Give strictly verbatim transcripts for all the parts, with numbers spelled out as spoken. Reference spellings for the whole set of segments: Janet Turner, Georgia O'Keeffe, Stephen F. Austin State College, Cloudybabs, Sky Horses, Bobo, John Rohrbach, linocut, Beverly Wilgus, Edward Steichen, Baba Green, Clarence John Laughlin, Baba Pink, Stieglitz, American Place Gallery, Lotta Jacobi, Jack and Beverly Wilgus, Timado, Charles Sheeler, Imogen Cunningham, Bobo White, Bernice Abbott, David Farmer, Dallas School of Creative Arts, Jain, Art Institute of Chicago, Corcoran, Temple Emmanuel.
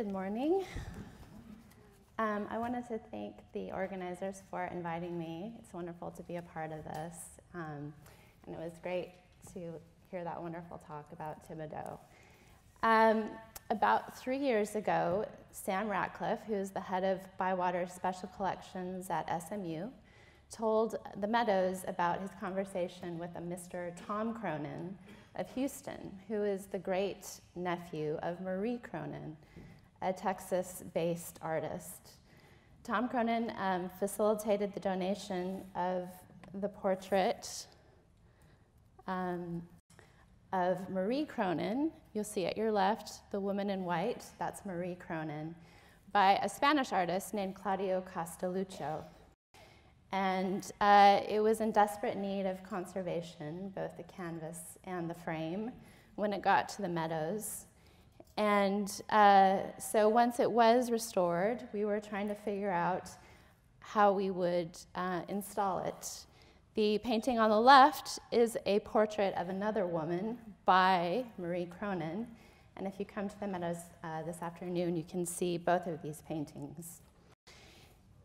Good morning. Um, I wanted to thank the organizers for inviting me. It's wonderful to be a part of this. Um, and it was great to hear that wonderful talk about Timado. Um, about three years ago, Sam Ratcliffe, who's the head of Bywater Special Collections at S M U, told the Meadows about his conversation with a Mister Tom Cronin of Houston, who is the great nephew of Marie Cronin, a Texas-based artist. Tom Cronin um, facilitated the donation of the portrait um, of Marie Cronin. You'll see at your left the woman in white, that's Marie Cronin, by a Spanish artist named Claudio Castelluccio. And uh, it was in desperate need of conservation, both the canvas and the frame, when it got to the Meadows. And uh, so once it was restored, we were trying to figure out how we would uh, install it. The painting on the left is a portrait of another woman by Marie Cronin. And if you come to the Meadows uh, this afternoon, you can see both of these paintings.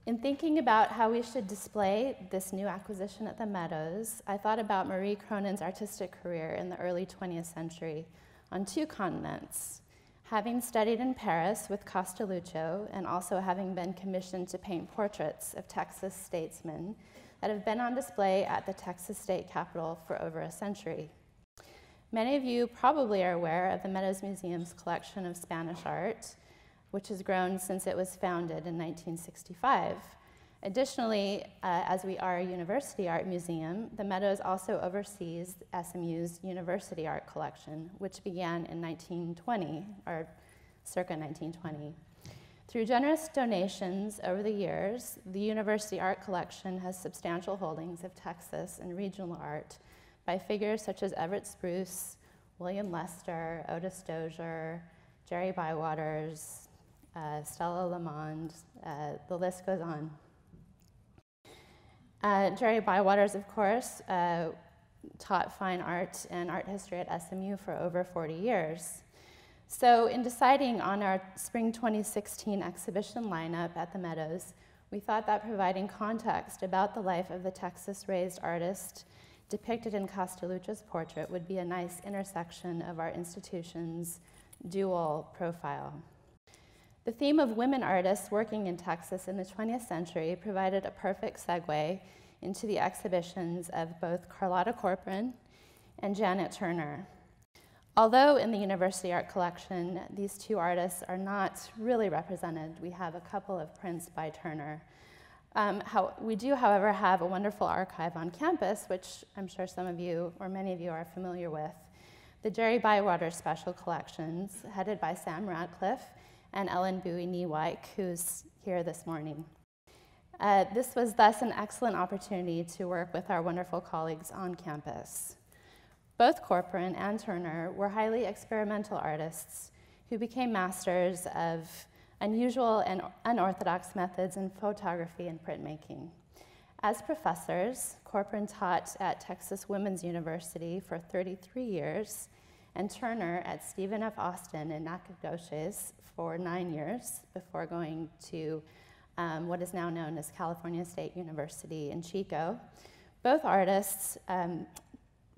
In thinking about how we should display this new acquisition at the Meadows, I thought about Marie Cronin's artistic career in the early twentieth century on two continents. Having studied in Paris with Castelluccio and also having been commissioned to paint portraits of Texas statesmen that have been on display at the Texas State Capitol for over a century. Many of you probably are aware of the Meadows Museum's collection of Spanish art, which has grown since it was founded in nineteen sixty-five. Additionally, uh, as we are a university art museum, the Meadows also oversees S M U's university art collection, which began in nineteen twenty, or circa nineteen twenty. Through generous donations over the years, the university art collection has substantial holdings of Texas and regional art by figures such as Everett Spruce, William Lester, Otis Dozier, Jerry Bywaters, Uh, Stella Lamond, uh, the list goes on. Uh, Jerry Bywaters, of course, uh, taught fine art and art history at S M U for over forty years. So in deciding on our spring twenty sixteen exhibition lineup at the Meadows, we thought that providing context about the life of the Texas-raised artist depicted in Castelluccio's portrait would be a nice intersection of our institution's dual profile. The theme of women artists working in Texas in the twentieth century provided a perfect segue into the exhibitions of both Carlotta Corpron and Janet Turner. Although in the university art collection, these two artists are not really represented. We have a couple of prints by Turner. Um, how, we do, however, have a wonderful archive on campus, which I'm sure some of you, or many of you, are familiar with. The Jerry Bywater Special Collections, headed by Sam Ratcliffe, and Ellen Buie Niewyk, who's here this morning. Uh, this was thus an excellent opportunity to work with our wonderful colleagues on campus. Both Corcoran and Turner were highly experimental artists who became masters of unusual and unorthodox methods in photography and printmaking. As professors, Corcoran taught at Texas Women's University for thirty-three years, and Turner at Stephen F. Austin in Nacogdoches for nine years before going to um, what is now known as California State University in Chico. Both artists um,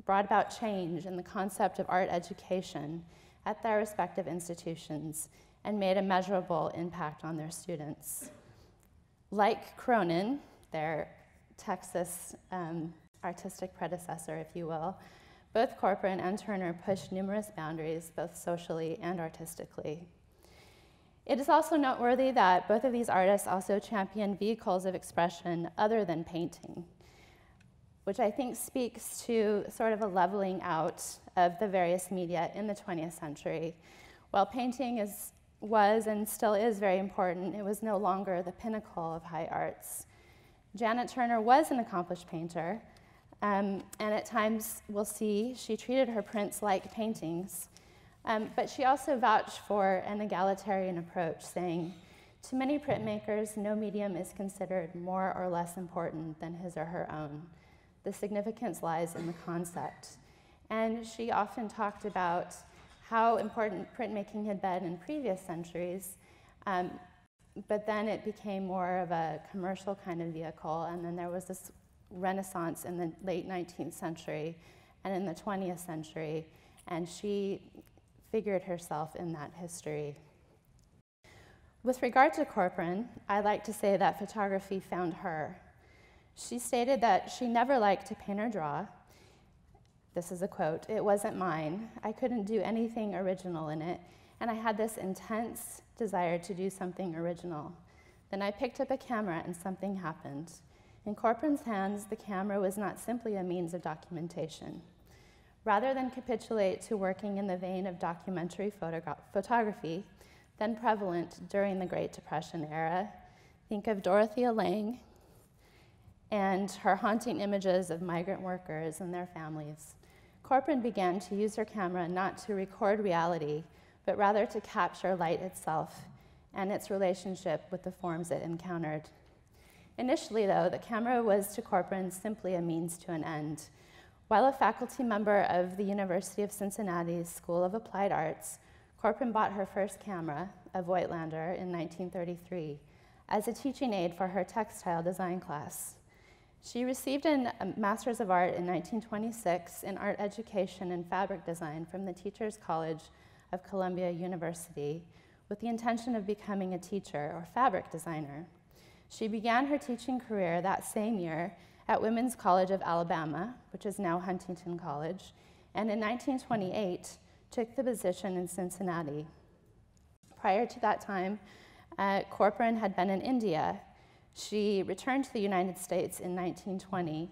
brought about change in the concept of art education at their respective institutions and made a measurable impact on their students. Like Cronin, their Texas um, artistic predecessor, if you will, both Corcoran and Turner pushed numerous boundaries, both socially and artistically. It is also noteworthy that both of these artists also championed vehicles of expression other than painting, which I think speaks to sort of a leveling out of the various media in the twentieth century. While painting is, was and still is very important, it was no longer the pinnacle of high arts. Janet Turner was an accomplished painter, um, and at times we'll see she treated her prints like paintings. Um, but she also vouched for an egalitarian approach, saying, "To many printmakers, no medium is considered more or less important than his or her own. The significance lies in the concept." And she often talked about how important printmaking had been in previous centuries, Um, but then it became more of a commercial kind of vehicle, and then there was this renaissance in the late nineteenth century and in the twentieth century, and she figured herself in that history. With regard to Corcoran, I like to say that photography found her. She stated that she never liked to paint or draw. This is a quote, "It wasn't mine. I couldn't do anything original in it, and I had this intense desire to do something original. Then I picked up a camera and something happened. In Corcoran's hands, the camera was not simply a means of documentation. Rather than capitulate to working in the vein of documentary photogra photography, then prevalent during the Great Depression era, think of Dorothea Lange and her haunting images of migrant workers and their families. Corcoran began to use her camera not to record reality, but rather to capture light itself and its relationship with the forms it encountered. Initially, though, the camera was to Corcoran simply a means to an end. While a faculty member of the University of Cincinnati's School of Applied Arts, Corcoran bought her first camera, a Voigtlander, in nineteen thirty-three, as a teaching aid for her textile design class. She received a Master's of Art in nineteen twenty-six in art education and fabric design from the Teachers College of Columbia University with the intention of becoming a teacher or fabric designer. She began her teaching career that same year at Women's College of Alabama, which is now Huntington College, and in nineteen twenty-eight, took the position in Cincinnati. Prior to that time, uh, Corcoran had been in India. She returned to the United States in nineteen twenty,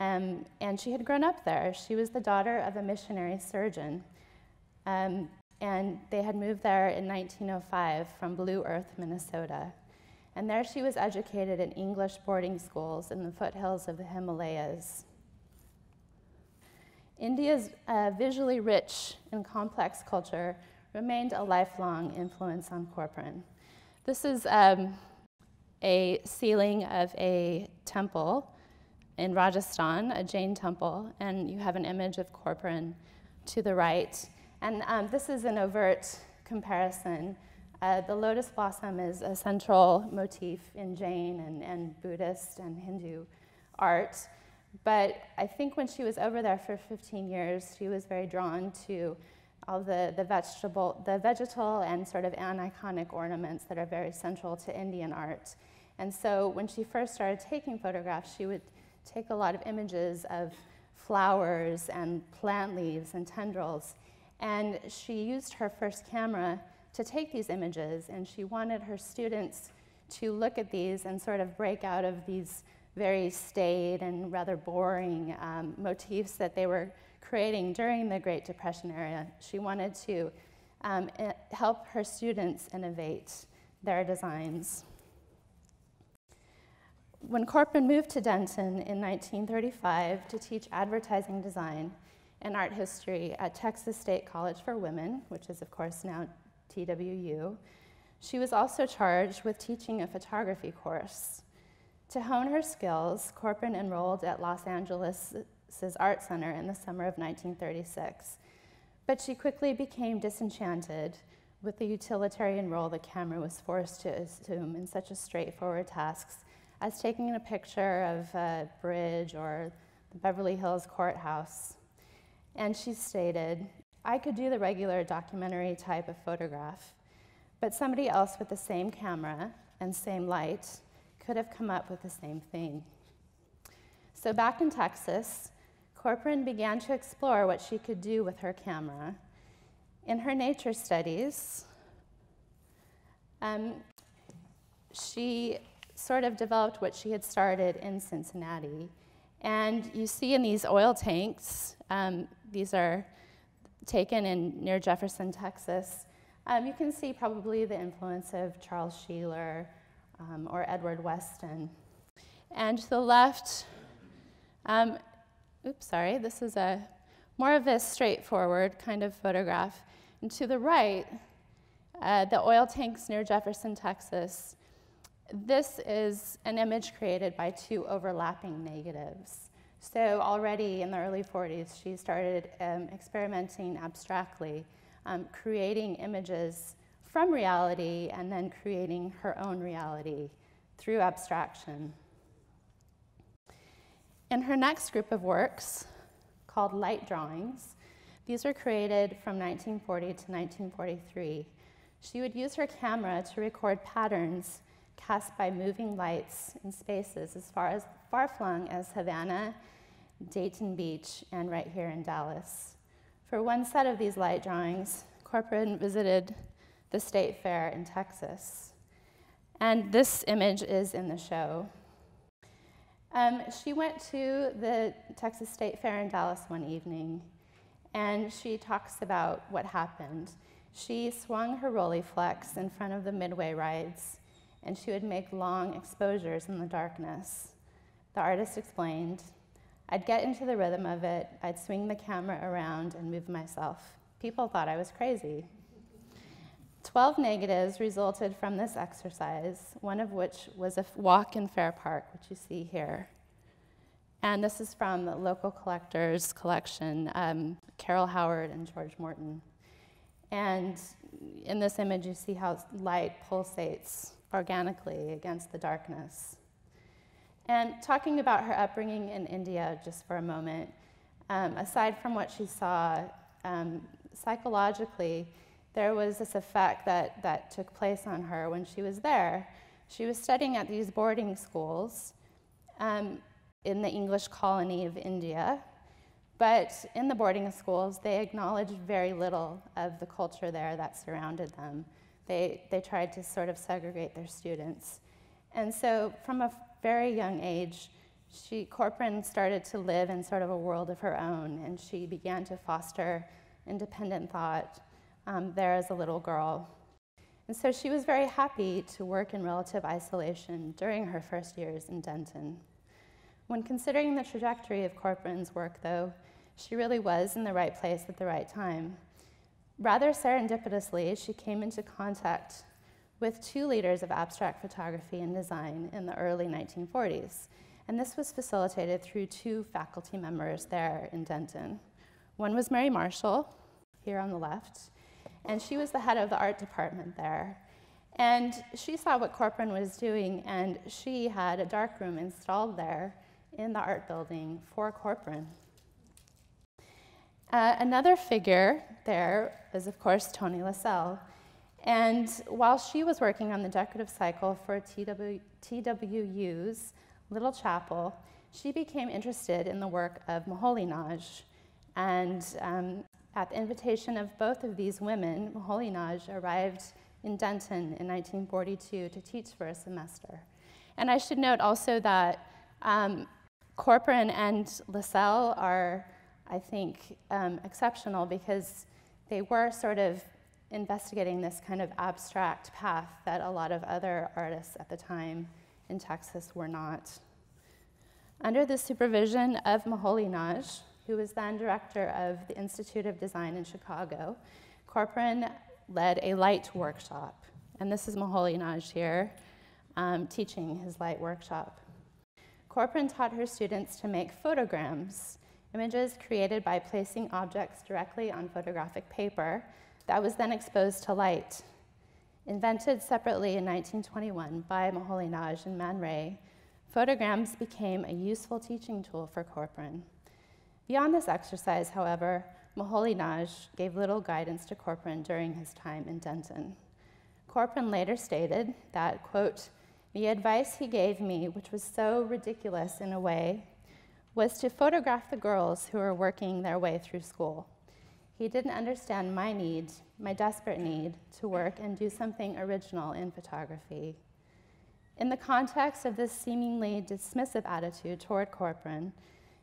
um, and she had grown up there. She was the daughter of a missionary surgeon, um, and they had moved there in nineteen oh five from Blue Earth, Minnesota. And there she was educated in English boarding schools in the foothills of the Himalayas. India's uh, visually rich and complex culture remained a lifelong influence on Corcoran. This is um, a ceiling of a temple in Rajasthan, a Jain temple, and you have an image of Corcoran to the right. And um, this is an overt comparison. Uh, the lotus blossom is a central motif in Jain and, and Buddhist and Hindu art. But I think when she was over there for fifteen years, she was very drawn to all the, the vegetable, the vegetal and sort of aniconic ornaments that are very central to Indian art. And so when she first started taking photographs, she would take a lot of images of flowers and plant leaves and tendrils. And she used her first camera to take these images, and she wanted her students to look at these and sort of break out of these very staid and rather boring um, motifs that they were creating during the Great Depression era. She wanted to um, help her students innovate their designs. When Corcoran moved to Denton in nineteen thirty-five to teach advertising design and art history at Texas State College for Women, which is of course now T W U, she was also charged with teaching a photography course. To hone her skills, Corcoran enrolled at Los Angeles' Art Center in the summer of nineteen thirty-six, but she quickly became disenchanted with the utilitarian role the camera was forced to assume in such a straightforward tasks as taking a picture of a bridge or the Beverly Hills courthouse. And she stated, "I could do the regular documentary type of photograph, but somebody else with the same camera and same light could have come up with the same thing." So back in Texas, Corcoran began to explore what she could do with her camera. In her nature studies, um, she sort of developed what she had started in Cincinnati. And you see in these oil tanks, um, these are taken in near Jefferson, Texas, um, you can see probably the influence of Charles Sheeler um, or Edward Weston. And to the left, um, oops, sorry, this is a more of a straightforward kind of photograph. And to the right, uh, the oil tanks near Jefferson, Texas. This is an image created by two overlapping negatives. So already in the early forties, she started um, experimenting abstractly, um, creating images from reality and then creating her own reality through abstraction. In her next group of works, called Light Drawings, these were created from nineteen forty to nineteen forty-three. She would use her camera to record patterns cast by moving lights in spaces as far as far-flung as Havana, Dayton Beach, and right here in Dallas. For one set of these light drawings, Corcoran visited the State Fair in Texas. And this image is in the show. Um, she went to the Texas State Fair in Dallas one evening, and she talks about what happened. She swung her Rolleiflex in front of the Midway rides, and she would make long exposures in the darkness. The artist explained, "I'd get into the rhythm of it, I'd swing the camera around and move myself. People thought I was crazy." Twelve negatives resulted from this exercise, one of which was a walk in Fair Park, which you see here. And this is from the local collectors collection, um, Carol Howard and George Morton. And in this image, you see how light pulsates organically against the darkness. And talking about her upbringing in India just for a moment, um, aside from what she saw, um, psychologically, there was this effect that, that took place on her when she was there. She was studying at these boarding schools um, in the English colony of India, but in the boarding schools, they acknowledged very little of the culture there that surrounded them. They, they tried to sort of segregate their students. And so from a very young age, she, Corcoran started to live in sort of a world of her own, and she began to foster independent thought um, there as a little girl. And so she was very happy to work in relative isolation during her first years in Denton. When considering the trajectory of Corcoran's work, though, she really was in the right place at the right time. Rather serendipitously, she came into contact with two leaders of abstract photography and design in the early nineteen forties. And this was facilitated through two faculty members there in Denton. One was Mary Marshall, here on the left, and she was the head of the art department there. And she saw what Corcoran was doing, and she had a darkroom installed there in the art building for Corcoran. Uh, another figure there is, of course, Toni Lassell. And while she was working on the decorative cycle for T W U's Little Chapel, she became interested in the work of Moholy-Nagy. And um, at the invitation of both of these women, Moholy-Nagy arrived in Denton in nineteen forty-two to teach for a semester. And I should note also that um, Corcoran and Lassell are, I think, um, exceptional because they were sort of investigating this kind of abstract path that a lot of other artists at the time in Texas were not. Under the supervision of Moholy-Nagy, who was then director of the Institute of Design in Chicago, Corcoran led a light workshop. And this is Moholy-Nagy here, um, teaching his light workshop. Corcoran taught her students to make photograms, images created by placing objects directly on photographic paper that was then exposed to light. Invented separately in nineteen twenty-one by Moholy-Nagy and Man Ray, photograms became a useful teaching tool for Corcoran. Beyond this exercise, however, Moholy-Nagy gave little guidance to Corcoran during his time in Denton. Corcoran later stated that, quote, "The advice he gave me, which was so ridiculous in a way, was to photograph the girls who were working their way through school. He didn't understand my need, my desperate need, to work and do something original in photography." In the context of this seemingly dismissive attitude toward Corcoran,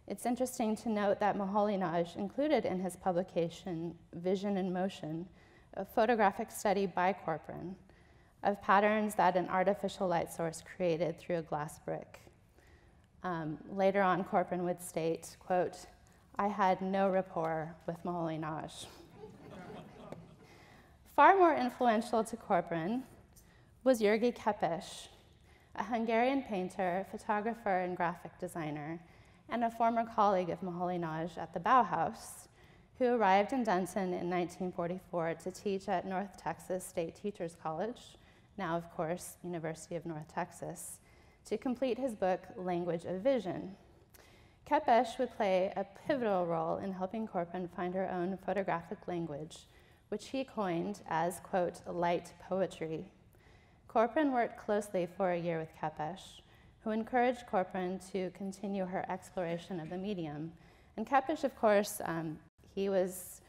it's interesting to note that Moholy-Nagy included in his publication, Vision in Motion, a photographic study by Corcoran of patterns that an artificial light source created through a glass brick. Um, later on, Corcoran would state, quote, "I had no rapport with Moholy-Nagy." Far more influential to Corcoran was György Kepes, a Hungarian painter, photographer, and graphic designer, and a former colleague of Moholy-Nagy at the Bauhaus, who arrived in Denton in nineteen forty-four to teach at North Texas State Teachers College, now of course, University of North Texas, to complete his book, Language of Vision. Kopesh would play a pivotal role in helping Corpron find her own photographic language, which he coined as, quote, light poetry. Corpron worked closely for a year with Kopesh, who encouraged Corpron to continue her exploration of the medium. And Kopesh, of course, um, he was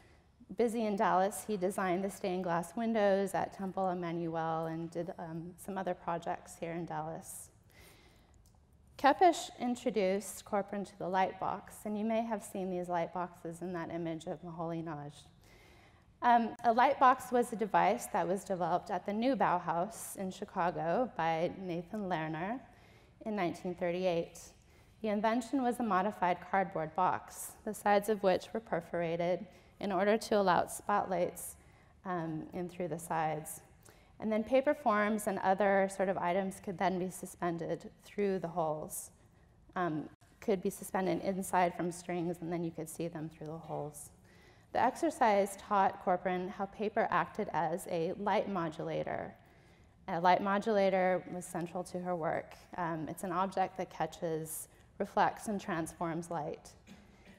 busy in Dallas. He designed the stained glass windows at Temple Emmanuel and did um, some other projects here in Dallas. Kopesh introduced Corpron to the light box, and you may have seen these light boxes in that image of Moholy-Nagy. Um, a light box was a device that was developed at the new Bauhaus in Chicago by Nathan Lerner in nineteen thirty-eight. The invention was a modified cardboard box, the sides of which were perforated in order to allow spotlights um, in through the sides. And then paper forms and other sort of items could then be suspended through the holes, um, could be suspended inside from strings, and then you could see them through the holes. The exercise taught Corpron how paper acted as a light modulator. A light modulator was central to her work. Um, it's an object that catches, reflects, and transforms light.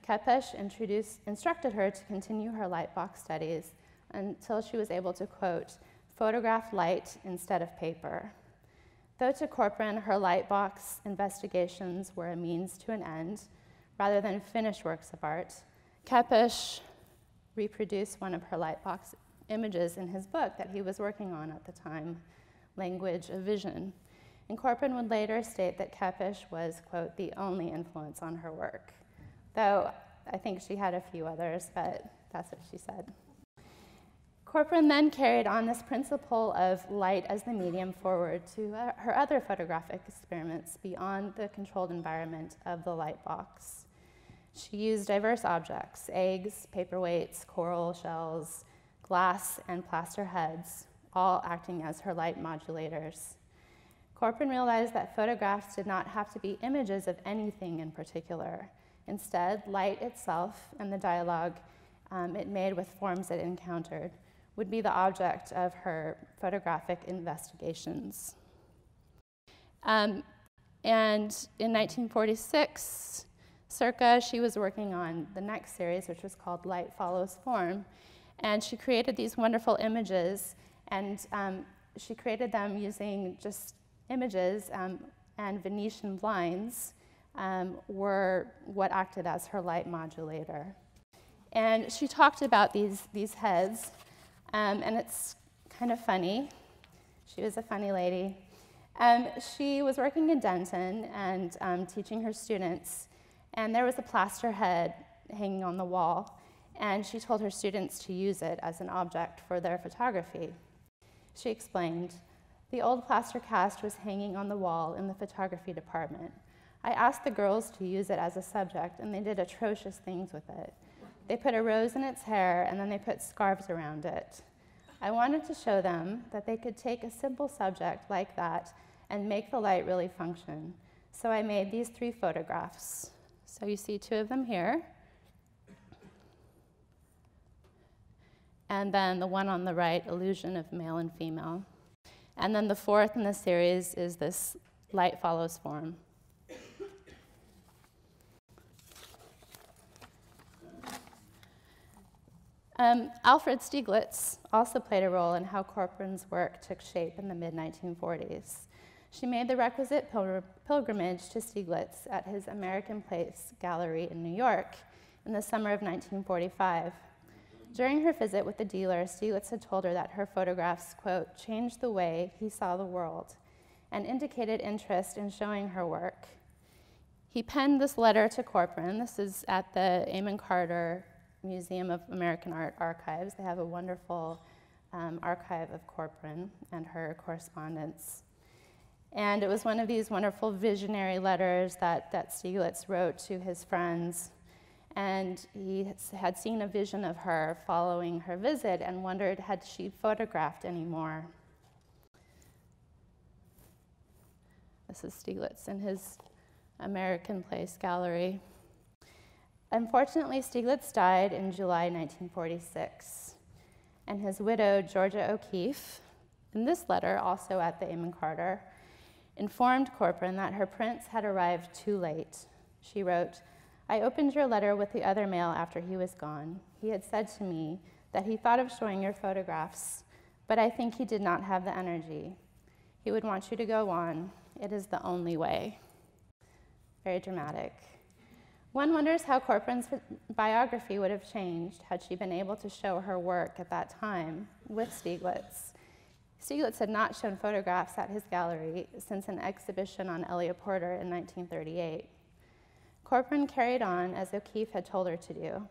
Kopesh introduced, instructed her to continue her light box studies until she was able to, quote, photograph light instead of paper. Though to Corpron, her light box investigations were a means to an end, rather than finished works of art, Kopesh reproduced one of her light box images in his book that he was working on at the time, Language of Vision. And Corpron would later state that Kopesh was, quote, the only influence on her work. Though I think she had a few others, but that's what she said. Corpron then carried on this principle of light as the medium forward to her other photographic experiments beyond the controlled environment of the light box. She used diverse objects, eggs, paperweights, coral shells, glass, and plaster heads, all acting as her light modulators. Corpron realized that photographs did not have to be images of anything in particular. Instead, light itself and the dialogue um, it made with forms it encountered would be the object of her photographic investigations. Um, and in nineteen forty-six, circa, she was working on the next series, which was called Light Follows Form. And she created these wonderful images, and um, she created them using just images, um, and Venetian blinds um, were what acted as her light modulator. And she talked about these, these heads. Um, and it's kind of funny. She was a funny lady. Um, she was working in Denton and um, teaching her students, and there was a plaster head hanging on the wall, and she told her students to use it as an object for their photography. She explained, the old plaster cast was hanging on the wall in the photography department. I asked the girls to use it as a subject, and they did atrocious things with it. They put a rose in its hair, and then they put scarves around it. I wanted to show them that they could take a simple subject like that and make the light really function. So I made these three photographs. So you see two of them here. And then the one on the right, illusion of male and female. And then the fourth in the series is this light follows form. Um, Alfred Stieglitz also played a role in how Corpron's work took shape in the mid nineteen forties. She made the requisite pilgr pilgrimage to Stieglitz at his American Place Gallery in New York in the summer of nineteen forty-five. During her visit with the dealer, Stieglitz had told her that her photographs, quote, changed the way he saw the world and indicated interest in showing her work. He penned this letter to Corpron. This is at the Amon Carter Museum of American Art Archives. They have a wonderful um, archive of Corpron and her correspondence. And it was one of these wonderful visionary letters that, that Stieglitz wrote to his friends. And he had seen a vision of her following her visit and wondered had she photographed any more. This is Stieglitz in his American Place Gallery. Unfortunately, Stieglitz died in July nineteen forty-six, and his widow, Georgia O'Keeffe, in this letter, also at the Amon Carter, informed Corcoran that her prints had arrived too late. She wrote, "I opened your letter with the other mail after he was gone. He had said to me that he thought of showing your photographs, but I think he did not have the energy. He would want you to go on. It is the only way." Very dramatic. One wonders how Corcoran's biography would have changed had she been able to show her work at that time with Stieglitz. Stieglitz had not shown photographs at his gallery since an exhibition on Elliot Porter in nineteen thirty-eight. Corcoran carried on as O'Keeffe had told her to do.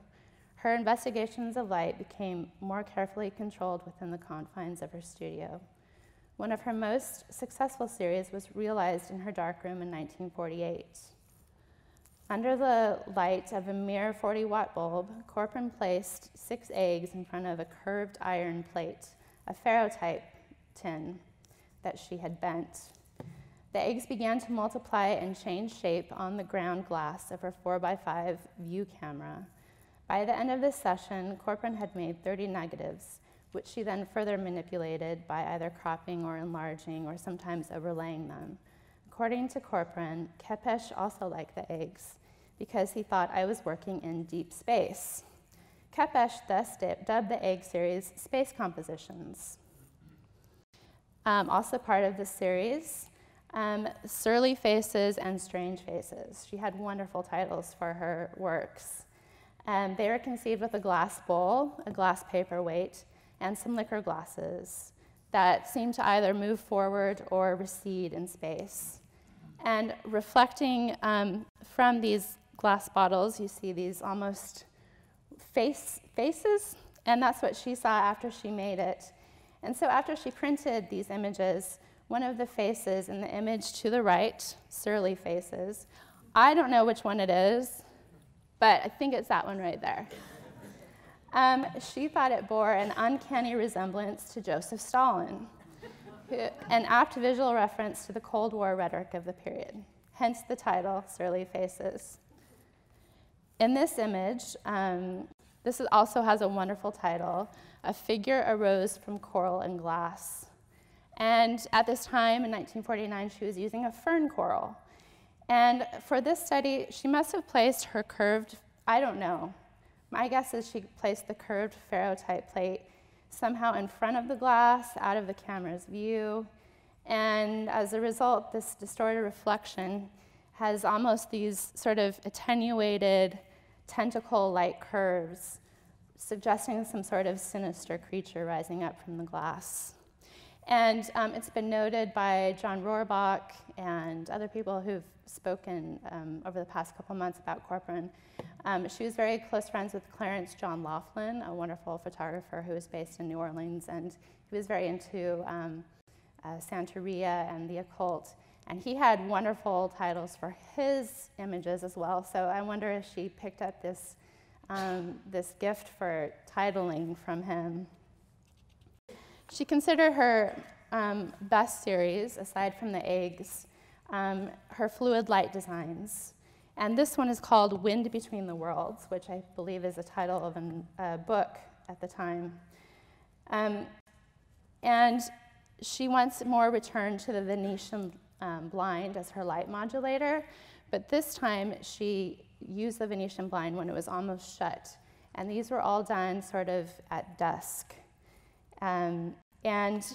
Her investigations of light became more carefully controlled within the confines of her studio. One of her most successful series was realized in her darkroom in nineteen forty-eight. Under the light of a mere forty watt bulb, Corcoran placed six eggs in front of a curved iron plate, a ferrotype tin that she had bent. The eggs began to multiply and change shape on the ground glass of her four by five view camera. By the end of this session, Corcoran had made thirty negatives, which she then further manipulated by either cropping or enlarging or sometimes overlaying them. According to Corcoran, Kepesh also liked the eggs because he thought I was working in deep space. Kepesh thus dubbed the egg series Space Compositions. Um, also part of this series, um, Surly Faces and Strange Faces. She had wonderful titles for her works. Um, they were conceived with a glass bowl, a glass paperweight, and some liquor glasses that seemed to either move forward or recede in space. And reflecting um, from these glass bottles, you see these almost face faces, and that's what she saw after she made it. And so after she printed these images, one of the faces in the image to the right, Surly Faces, I don't know which one it is, but I think it's that one right there. Um, she thought it bore an uncanny resemblance to Joseph Stalin, who, an apt visual reference to the Cold War rhetoric of the period, hence the title, Surly Faces. In this image, um, this is also has a wonderful title, A Figure Arose from Coral and Glass. And at this time, in nineteen forty-nine, she was using a fern coral. And for this study, she must have placed her curved, I don't know, my guess is she placed the curved ferrotype plate somehow in front of the glass, out of the camera's view, and as a result, this distorted reflection has almost these sort of attenuated tentacle-like curves, suggesting some sort of sinister creature rising up from the glass. And um, it's been noted by John Rohrbach and other people who've spoken um, over the past couple months about Corcoran. Um, she was very close friends with Clarence John Laughlin, a wonderful photographer who was based in New Orleans, and he was very into um, uh, Santeria and the occult. And he had wonderful titles for his images as well, so I wonder if she picked up this, um, this gift for titling from him. She considered her um, best series, aside from the eggs, um, her fluid light designs. And this one is called Wind Between the Worlds, which I believe is the title of an, a book at the time. Um, and she once more returned to the Venetian um, blind as her light modulator, but this time she used the Venetian blind when it was almost shut. And these were all done sort of at dusk. Um, and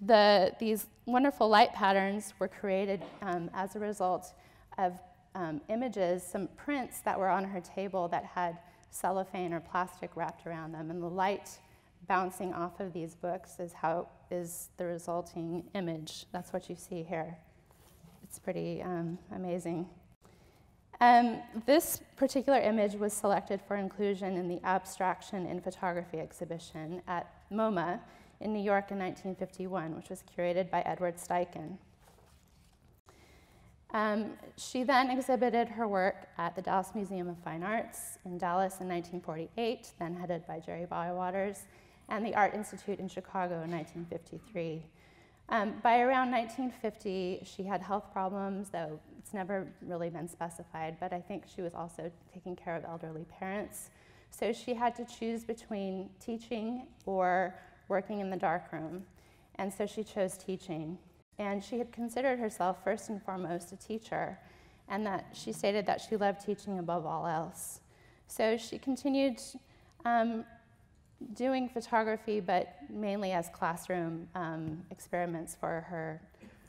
the, these wonderful light patterns were created um, as a result of um, images, some prints that were on her table that had cellophane or plastic wrapped around them, and the light bouncing off of these books is how is the resulting image. That's what you see here. It's pretty um, amazing. Um, this particular image was selected for inclusion in the Abstraction in Photography exhibition at MoMA in New York in nineteen fifty-one, which was curated by Edward Steichen. Um, she then exhibited her work at the Dallas Museum of Fine Arts in Dallas in nineteen forty-eight, then headed by Jerry Bywaters, and the Art Institute in Chicago in nineteen fifty-three. Um, by around nineteen fifty, she had health problems, though it's never really been specified, but I think she was also taking care of elderly parents. So she had to choose between teaching or working in the darkroom, and so she chose teaching. And she had considered herself first and foremost a teacher, and that she stated that she loved teaching above all else. So she continued um, doing photography, but mainly as classroom um, experiments for her,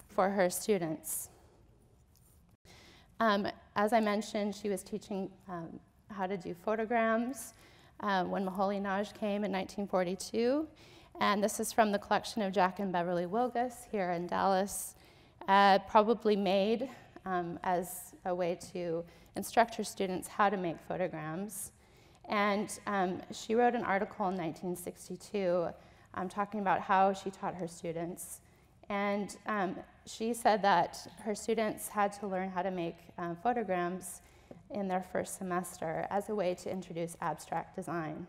for her students. Um, as I mentioned, she was teaching um, how to do photograms uh, when Moholy-Nagy came in nineteen forty-two. And this is from the collection of Jack and Beverly Wilgus here in Dallas, uh, probably made um, as a way to instruct her students how to make photograms. And um, she wrote an article in nineteen sixty-two um, talking about how she taught her students. And um, she said that her students had to learn how to make um, photograms in their first semester as a way to introduce abstract design.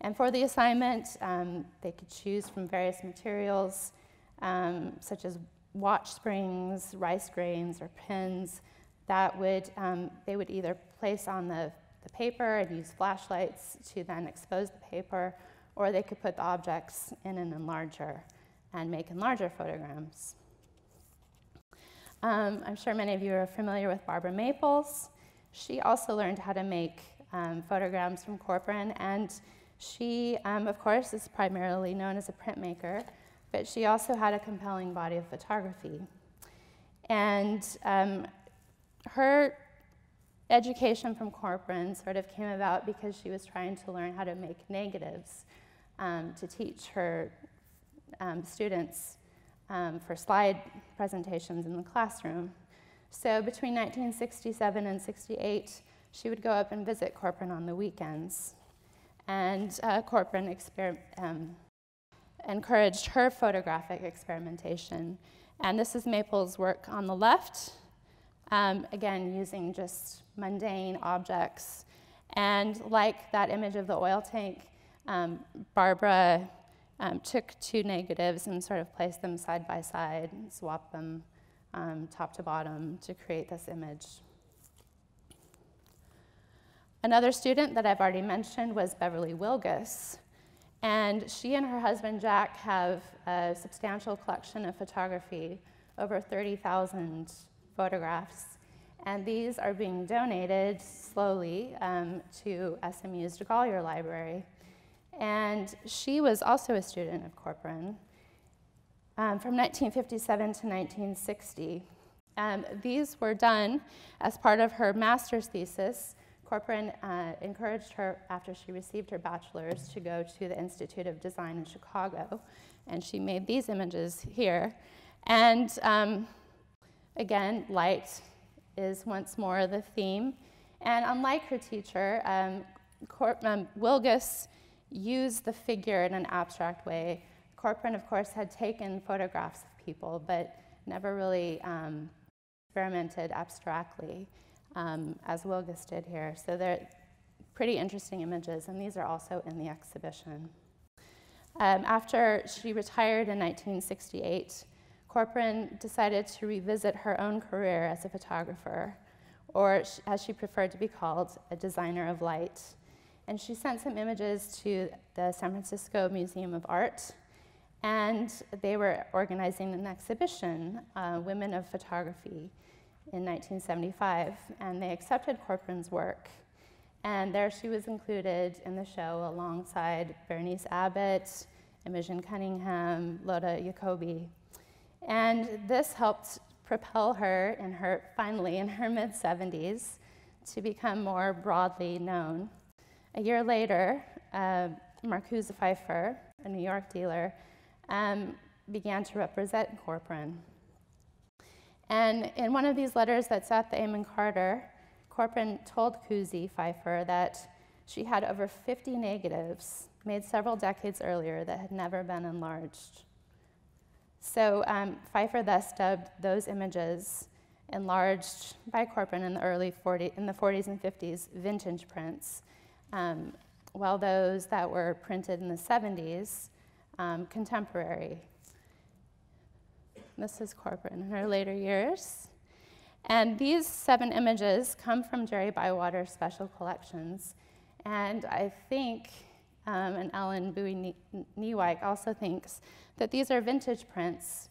And for the assignment, um, they could choose from various materials, um, such as watch springs, rice grains, or pins that would, um, they would either place on the the paper and use flashlights to then expose the paper, or they could put the objects in an enlarger and make enlarger photograms. Um, I'm sure many of you are familiar with Barbara Maples. She also learned how to make um, photograms from Corcoran, and she, um, of course, is primarily known as a printmaker, but she also had a compelling body of photography. And um, her education from Corcoran sort of came about because she was trying to learn how to make negatives um, to teach her um, students um, for slide presentations in the classroom. So between nineteen sixty-seven and sixty-eight, she would go up and visit Corcoran on the weekends. And uh, Corcoran um, encouraged her photographic experimentation. And this is Maples' work on the left. Um, again, using just mundane objects. And like that image of the oil tank, um, Barbara um, took two negatives and sort of placed them side by side, and swapped them um, top to bottom to create this image. Another student that I've already mentioned was Beverly Wilgus. And she and her husband, Jack, have a substantial collection of photography, over thirty thousand photographs, and these are being donated slowly um, to S M U's de Gallier Library. And she was also a student of Corcoran um, from nineteen fifty-seven to nineteen sixty. Um, these were done as part of her master's thesis. Corcoran uh, encouraged her, after she received her bachelor's, to go to the Institute of Design in Chicago, and she made these images here. And um, again, light is once more the theme. And unlike her teacher, um, um, Wilgus used the figure in an abstract way. Corcoran, of course, had taken photographs of people, but never really um, experimented abstractly, um, as Wilgus did here. So they're pretty interesting images, and these are also in the exhibition. Um, after she retired in nineteen sixty-eight, Corcoran decided to revisit her own career as a photographer, or as she preferred to be called, a designer of light. And she sent some images to the San Francisco Museum of Art, and they were organizing an exhibition, uh, Women of Photography, in nineteen seventy-five, and they accepted Corcoran's work. And there she was included in the show alongside Bernice Abbott, Imogen Cunningham, Lotta Jacobi. And this helped propel her, in her finally in her mid-seventies, to become more broadly known. A year later, uh, Marcuse Pfeiffer, a New York dealer, um, began to represent Corcoran. And in one of these letters that's at the Amon Carter, Corcoran told Cousy Pfeiffer that she had over fifty negatives made several decades earlier that had never been enlarged. So um, Pfeiffer thus dubbed those images enlarged by Corcoran in the early forties, in the forties and fifties, vintage prints, um, while those that were printed in the seventies, um, contemporary. Missus Corcoran in her later years. And these seven images come from Jerry Bywater Special Collections. And I think, um, and Ellen Buie Niewyk also thinks, that these are vintage prints.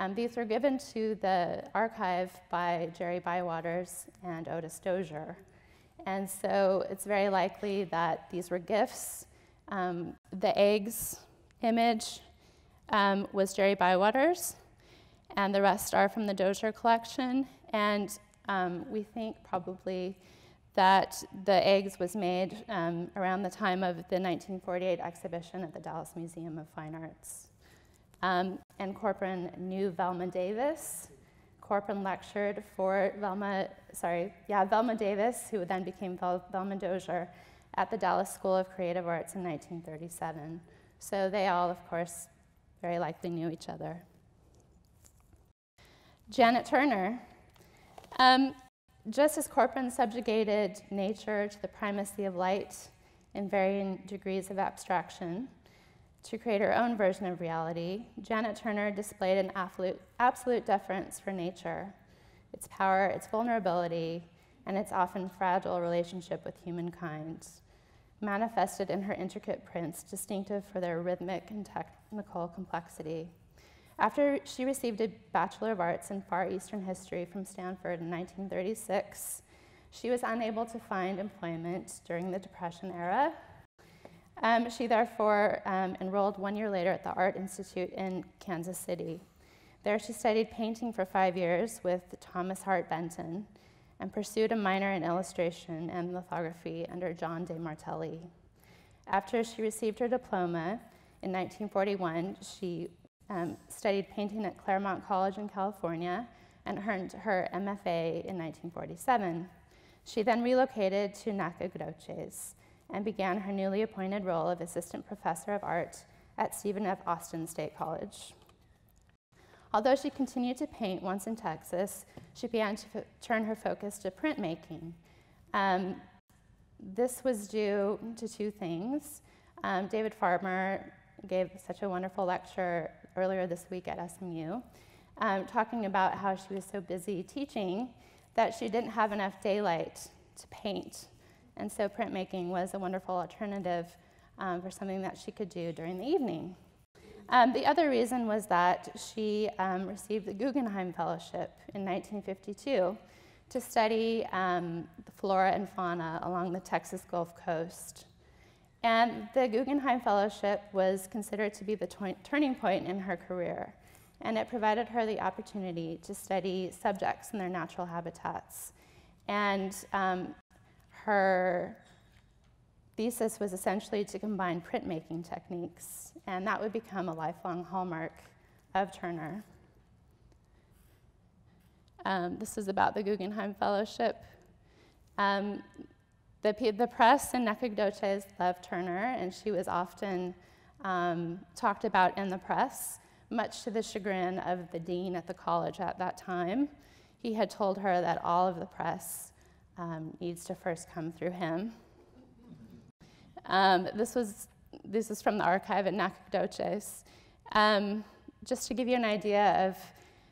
Um, these were given to the archive by Jerry Bywaters and Otis Dozier. And so it's very likely that these were gifts. Um, the eggs image um, was Jerry Bywaters, and the rest are from the Dozier collection. And um, we think probably that the eggs was made um, around the time of the nineteen forty-eight exhibition at the Dallas Museum of Fine Arts. Um, and Corcoran knew Velma Davis. Corcoran lectured for Velma, sorry, yeah, Velma Davis, who then became Vel Velma Dozier, at the Dallas School of Creative Arts in nineteen thirty-seven. So they all, of course, very likely knew each other. Janet Turner. Um, just as Corcoran subjugated nature to the primacy of light in varying degrees of abstraction to create her own version of reality, Janet Turner displayed an absolute, absolute deference for nature, its power, its vulnerability, and its often fragile relationship with humankind, manifested in her intricate prints, distinctive for their rhythmic and technical complexity. After she received a Bachelor of Arts in Far Eastern History from Stanford in nineteen thirty-six, she was unable to find employment during the Depression era. Um, she therefore um, enrolled one year later at the Art Institute in Kansas City. There she studied painting for five years with Thomas Hart Benton and pursued a minor in illustration and lithography under John de Martelli. After she received her diploma in nineteen forty-one, she um, studied painting at Claremont College in California and earned her M F A in nineteen forty-seven. She then relocated to Nacogdoches and began her newly appointed role of Assistant Professor of Art at Stephen F. Austin State College. Although she continued to paint once in Texas, she began to turn her focus to printmaking. Um, this was due to two things. Um, David Farmer gave such a wonderful lecture earlier this week at S M U, um, talking about how she was so busy teaching that she didn't have enough daylight to paint. And so printmaking was a wonderful alternative um, for something that she could do during the evening. Um, the other reason was that she um, received the Guggenheim Fellowship in nineteen fifty-two to study um, the flora and fauna along the Texas Gulf Coast. And the Guggenheim Fellowship was considered to be the turning point in her career, and it provided her the opportunity to study subjects in their natural habitats. And um, her thesis was essentially to combine printmaking techniques, and that would become a lifelong hallmark of Turner. Um, this is about the Guggenheim Fellowship. Um, the, the press in Nacogdoches loved Turner, and she was often um, talked about in the press, much to the chagrin of the dean at the college at that time. He had told her that all of the press um, needs to first come through him. Um, this was, this is from the archive at Nacogdoches. Um, just to give you an idea of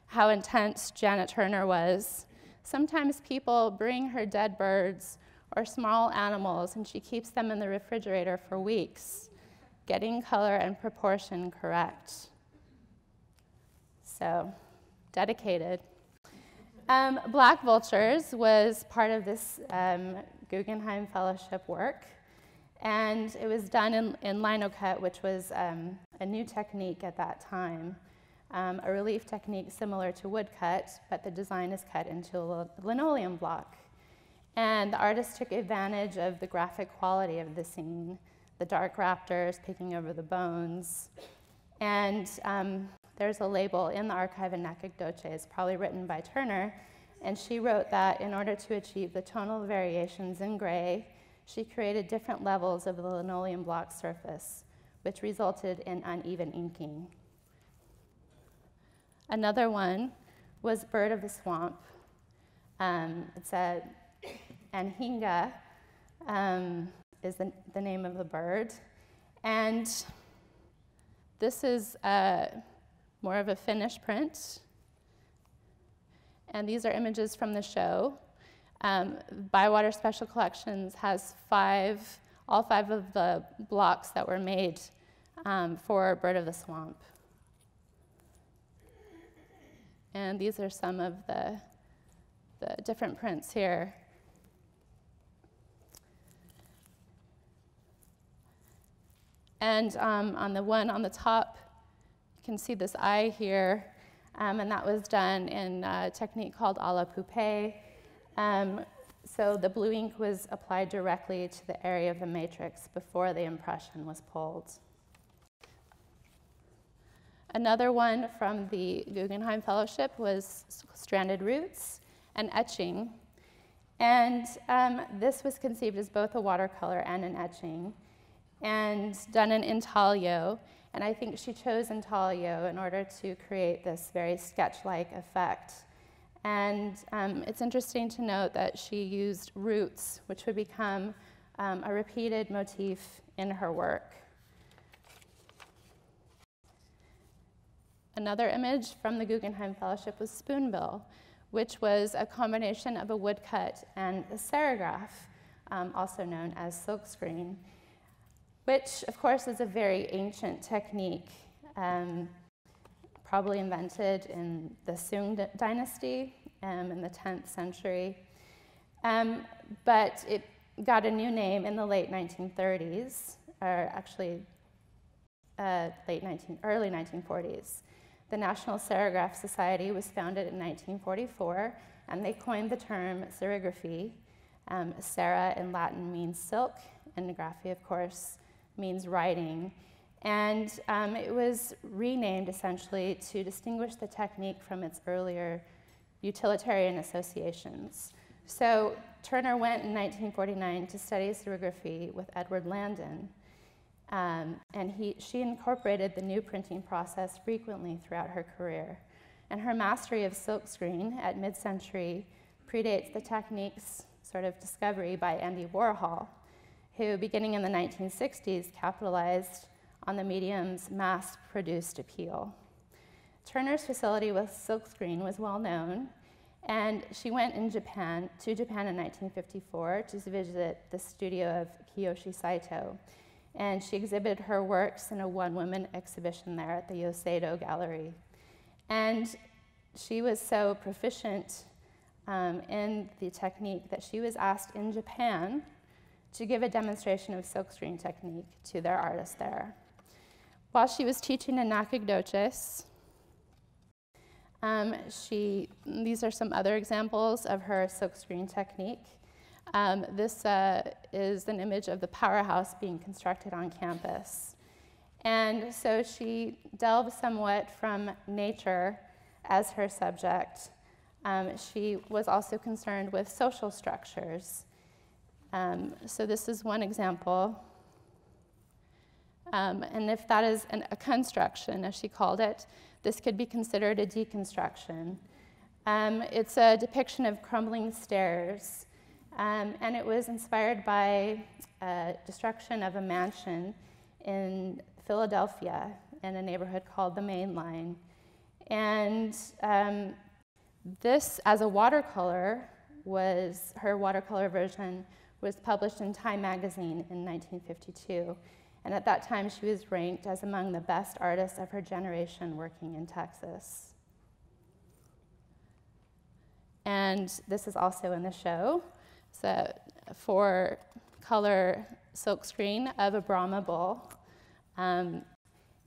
how intense Janet Turner was, sometimes people bring her dead birds or small animals and she keeps them in the refrigerator for weeks, getting color and proportion correct. So, dedicated. Um, Black Vultures was part of this um, Guggenheim Fellowship work. And it was done in, in linocut, which was um, a new technique at that time, um, a relief technique similar to woodcut, but the design is cut into a linoleum block. And the artist took advantage of the graphic quality of the scene, the dark raptors picking over the bones. And um, there's a label in the archive in Nacogdoches, probably written by Turner, and she wrote that in order to achieve the tonal variations in gray, she created different levels of the linoleum block surface, which resulted in uneven inking. Another one was Bird of the Swamp. Um, it's a anhinga um, is the, the name of the bird. And this is uh, more of a finished print. and these are images from the show. Um, Bywater Special Collections has five, all five of the blocks that were made um, for Bird of the Swamp. And these are some of the, the different prints here. And um, on the one on the top, you can see this eye here, um, and that was done in a technique called a la poupée. Um, so the blue ink was applied directly to the area of the matrix before the impression was pulled. Another one from the Guggenheim Fellowship was Stranded Roots, an etching. And um, this was conceived as both a watercolor and an etching, and done in intaglio. And I think she chose intaglio in order to create this very sketch-like effect. And um, it's interesting to note that she used roots, which would become um, a repeated motif in her work. Another image from the Guggenheim Fellowship was Spoonbill, which was a combination of a woodcut and a serigraph, um, also known as silkscreen, which, of course, is a very ancient technique, um, probably invented in the Sung dynasty um, in the tenth century. Um, but it got a new name in the late nineteen thirties, or actually uh, late nineteen, early nineteen forties. The National Serigraph Society was founded in nineteen forty-four, and they coined the term serigraphy. Um, sera in Latin means silk, and graphy, of course, means writing. And um, it was renamed essentially to distinguish the technique from its earlier utilitarian associations. So Turner went in nineteen forty-nine to study serigraphy with Edward Landon. Um, and he, she incorporated the new printing process frequently throughout her career. And her mastery of silkscreen at mid-century predates the technique's sort of discovery by Andy Warhol, who, beginning in the nineteen sixties, capitalized on the medium's mass-produced appeal. Turner's facility with silkscreen was well known, and she went in Japan, to Japan in nineteen fifty-four to visit the studio of Kiyoshi Saito, and she exhibited her works in a one-woman exhibition there at the Yoseido Gallery. And she was so proficient um, in the technique that she was asked in Japan to give a demonstration of silkscreen technique to their artists there. While she was teaching in Nacogdoches, um, she, these are some other examples of her silkscreen technique. Um, this uh, is an image of the powerhouse being constructed on campus. And so she delved somewhat from nature as her subject. Um, she was also concerned with social structures. Um, so this is one example. Um, and if that is an, a construction, as she called it, this could be considered a deconstruction. Um, it's a depiction of crumbling stairs. Um, and it was inspired by uh, destruction of a mansion in Philadelphia in a neighborhood called the Main Line. And um, this, as a watercolor, was her watercolor version was published in Time magazine in nineteen fifty-two. And at that time, she was ranked as among the best artists of her generation working in Texas. And this is also in the show. So for color silkscreen of a Brahma bull. Um,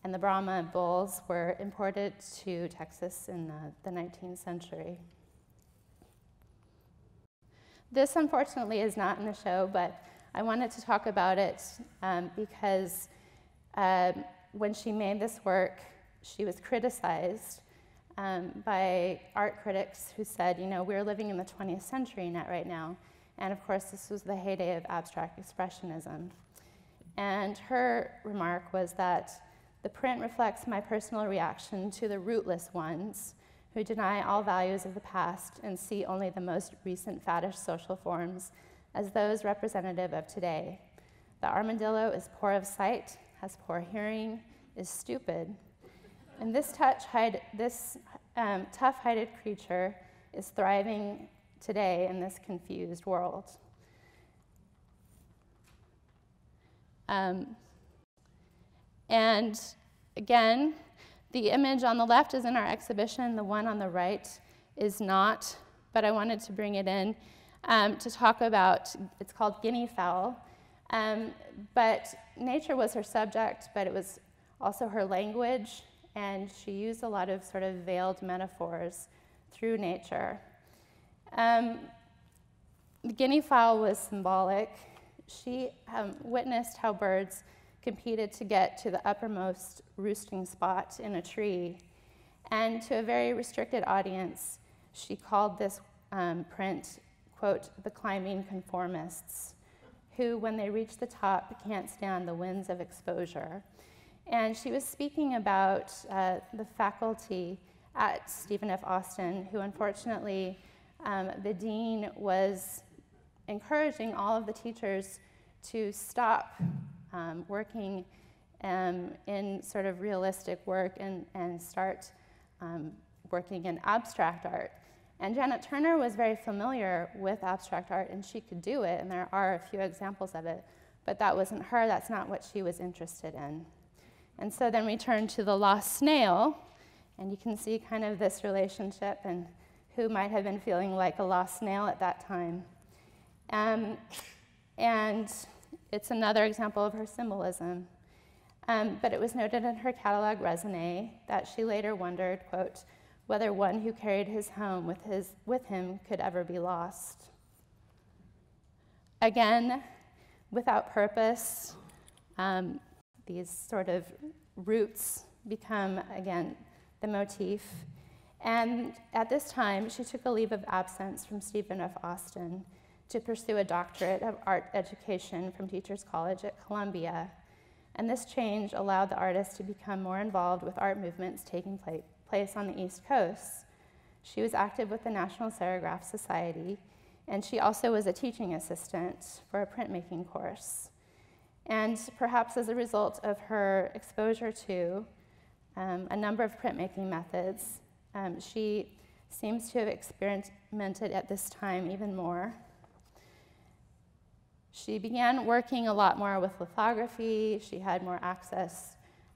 and the Brahma bulls were imported to Texas in the, the nineteenth century. This, unfortunately, is not in the show, but I wanted to talk about it um, because uh, when she made this work, she was criticized um, by art critics who said, you know, we're living in the twentieth century net right now. And, of course, this was the heyday of abstract expressionism. And her remark was that the print reflects my personal reaction to the rootless ones who deny all values of the past and see only the most recent faddish social forms as those representative of today. The armadillo is poor of sight, has poor hearing, is stupid. And this, touch hide, this um, tough-hided creature is thriving today in this confused world. Um, and again, the image on the left is in our exhibition. The one on the right is not, but I wanted to bring it in um, to talk about, it's called guinea fowl. Um, but nature was her subject, but it was also her language, and she used a lot of sort of veiled metaphors through nature. Um, the guinea fowl was symbolic. She um, witnessed how birds competed to get to the uppermost roosting spot in a tree. And to a very restricted audience, she called this um, print, quote, the climbing conformists, who, when they reach the top, can't stand the winds of exposure. And she was speaking about uh, the faculty at Stephen F. Austin, who unfortunately, um, the dean was encouraging all of the teachers to stop um, working um, in sort of realistic work and, and start um, working in abstract art. And Janet Turner was very familiar with abstract art, and she could do it, and there are a few examples of it, but that wasn't her, that's not what she was interested in. And so then we turn to the lost snail, and you can see kind of this relationship and who might have been feeling like a lost snail at that time. Um, and it's another example of her symbolism. Um, but it was noted in her catalog resume that she later wondered, quote, whether one who carried his home with, his, with him could ever be lost. Again, without purpose, um, these sort of roots become, again, the motif. And at this time, she took a leave of absence from Stephen F. Austin to pursue a doctorate of art education from Teachers College at Columbia. And this change allowed the artist to become more involved with art movements taking pla place on the East Coast. She was active with the National Serigraph Society, and she also was a teaching assistant for a printmaking course. And perhaps as a result of her exposure to um, a number of printmaking methods, um, she seems to have experimented at this time even more. She began working a lot more with lithography. She had more access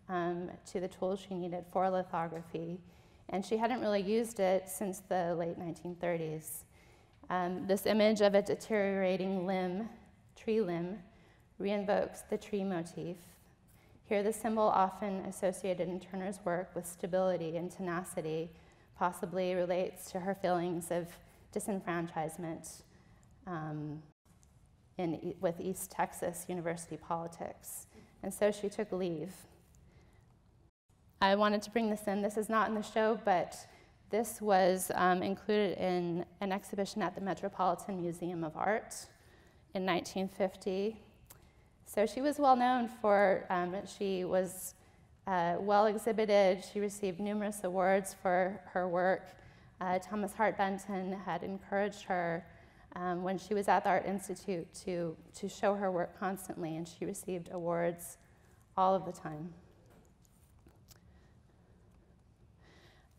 um, to the tools she needed for lithography, and she hadn't really used it since the late nineteen thirties. Um, this image of a deteriorating limb, tree limb, reinvokes the tree motif. Here, the symbol often associated in Turner's work with stability and tenacity possibly relates to her feelings of disenfranchisement um, in, with East Texas University politics. And so she took leave. I wanted to bring this in. This is not in the show, but this was um, included in an exhibition at the Metropolitan Museum of Art in nineteen fifty. So she was well known for, um, she was uh, well exhibited. She received numerous awards for her work. Uh, Thomas Hart Benton had encouraged her um, when she was at the Art Institute to, to show her work constantly, and she received awards all of the time.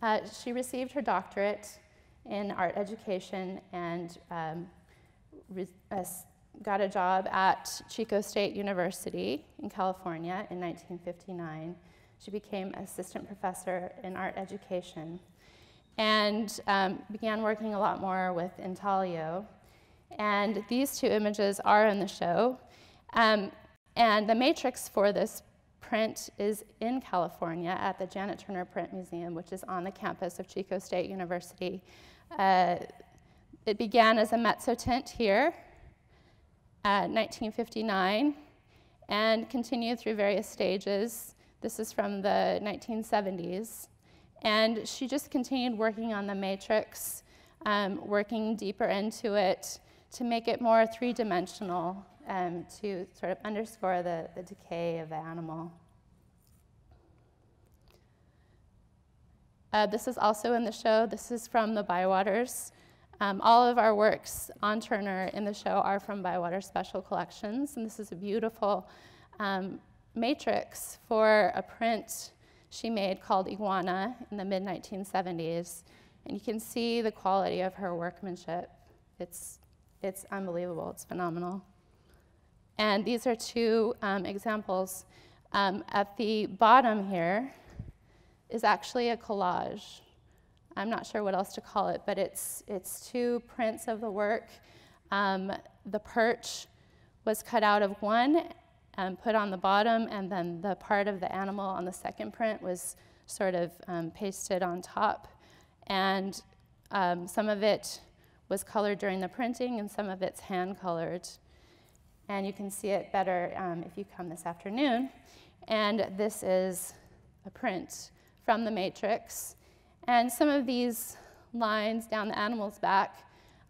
Uh, she received her doctorate in art education and um, got a job at Chico State University in California in nineteen fifty-nine. She became assistant professor in art education and um, began working a lot more with intaglio. And these two images are in the show. Um, and the matrix for this print is in California at the Janet Turner Print Museum, which is on the campus of Chico State University. Uh, it began as a mezzo tint here, at nineteen fifty-nine, and continued through various stages. This is from the nineteen seventies. And she just continued working on the matrix, um, working deeper into it to make it more three-dimensional, um, to sort of underscore the, the decay of the animal. Uh, this is also in the show. This is from the Bywaters. Um, all of our works on Turner in the show are from Bywater Special Collections, and this is a beautiful um, matrix for a print she made called Iguana in the mid nineteen seventies, And you can see the quality of her workmanship. It's, it's unbelievable, it's phenomenal. And these are two um, examples. Um, at the bottom here is actually a collage. I'm not sure what else to call it, but it's, it's two prints of the work. Um, the perch was cut out of one and put on the bottom, and then the part of the animal on the second print was sort of um, pasted on top. And um, some of it was colored during the printing, and some of it's hand-colored. And you can see it better um, if you come this afternoon. And this is a print from the matrix. And some of these lines down the animal's back,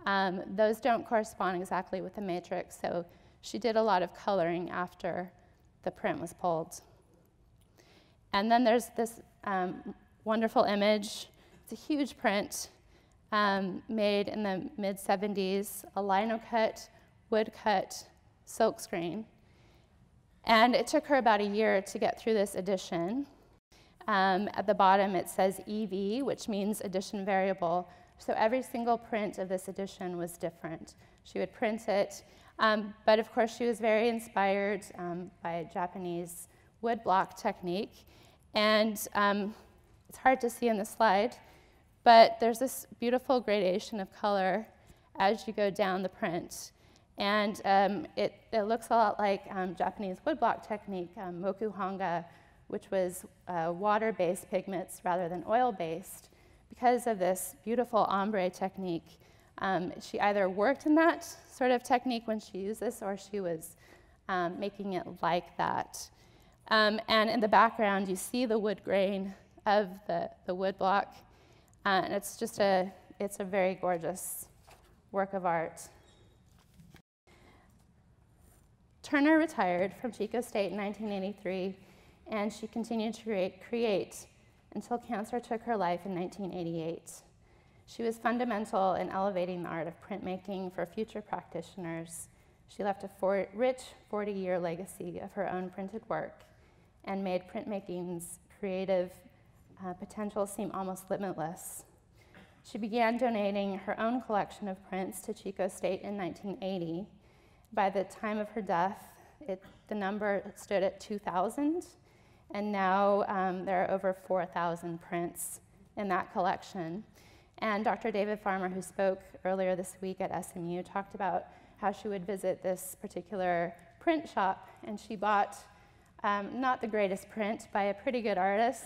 um, those don't correspond exactly with the matrix. So she did a lot of coloring after the print was pulled. And then there's this um, wonderful image. It's a huge print um, made in the mid seventies, a linocut, woodcut, silk screen. And it took her about a year to get through this edition. Um, at the bottom it says E V, which means edition variable. So every single print of this edition was different. She would print it, um, but of course she was very inspired um, by Japanese woodblock technique. And um, it's hard to see in the slide, but there's this beautiful gradation of color as you go down the print. And um, it, it looks a lot like um, Japanese woodblock technique, um, mokuhanga, which was uh, water-based pigments rather than oil-based. Because of this beautiful ombre technique, um, she either worked in that sort of technique when she used this, or she was um, making it like that. Um, and in the background, you see the wood grain of the, the wood block. Uh, and it's just a, it's a very gorgeous work of art. Turner retired from Chico State in nineteen eighty-three, and she continued to create, create until cancer took her life in nineteen eighty-eight. She was fundamental in elevating the art of printmaking for future practitioners. She left a for, rich forty-year legacy of her own printed work and made printmaking's creative uh, potential seem almost limitless. She began donating her own collection of prints to Chico State in nineteen eighty. By the time of her death, it, the number stood at two thousand, and now um, there are over four thousand prints in that collection. And Doctor David Farmer, who spoke earlier this week at S M U, talked about how she would visit this particular print shop, and she bought um, not the greatest print by a pretty good artist,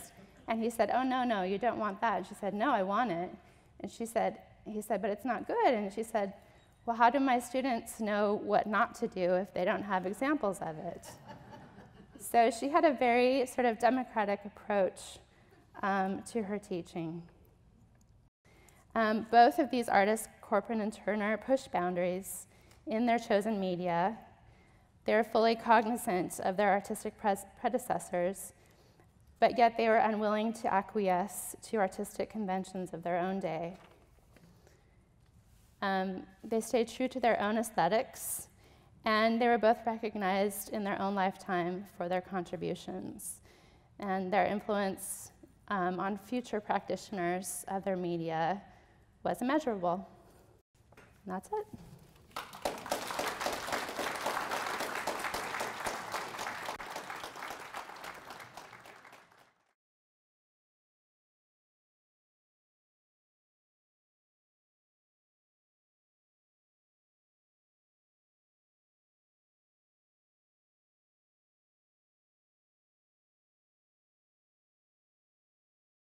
and he said, "Oh, no, no, you don't want that." And she said, "No, I want it." And she said, he said, "But it's not good." And she said, "Well, how do my students know what not to do if they don't have examples of it?" So she had a very sort of democratic approach um, to her teaching. Um, both of these artists, Corcoran and Turner, pushed boundaries in their chosen media. They were fully cognizant of their artistic predecessors, but yet they were unwilling to acquiesce to artistic conventions of their own day. Um, they stayed true to their own aesthetics, and they were both recognized in their own lifetime for their contributions and their influence um, on future practitioners of their media was immeasurable. And that's it.